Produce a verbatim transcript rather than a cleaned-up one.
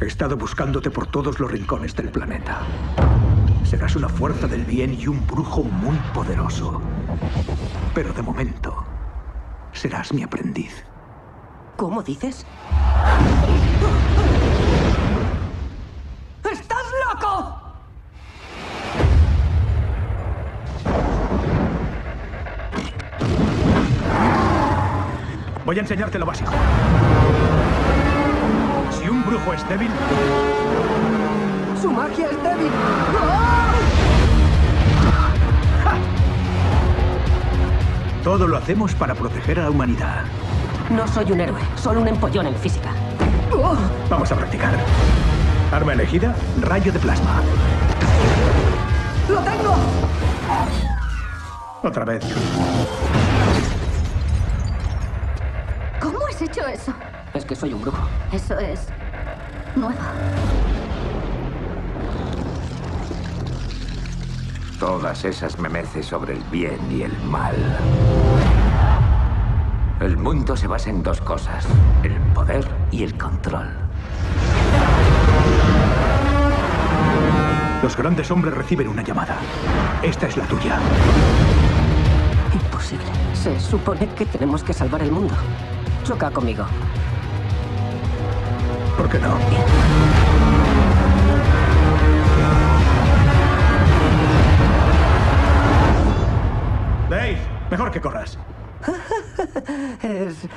He estado buscándote por todos los rincones del planeta. Serás una fuerza del bien y un brujo muy poderoso. Pero de momento, serás mi aprendiz. ¿Cómo dices? ¡Estás loco! Voy a enseñarte lo básico. Si un brujo es débil... ¡Su magia es débil! ¡Oh! Todo lo hacemos para proteger a la humanidad. No soy un héroe, solo un empollón en física. ¡Oh! Vamos a practicar. Arma elegida, rayo de plasma. ¡Lo tengo! Otra vez. ¿Cómo has hecho eso? Es que soy un brujo. Eso es... nuevo. Todas esas memeces sobre el bien y el mal. El mundo se basa en dos cosas: el poder y el control. Los grandes hombres reciben una llamada. Esta es la tuya. Imposible. Se supone que tenemos que salvar el mundo. Choca conmigo. ¿Por qué no? Dave, mejor que corras. Es...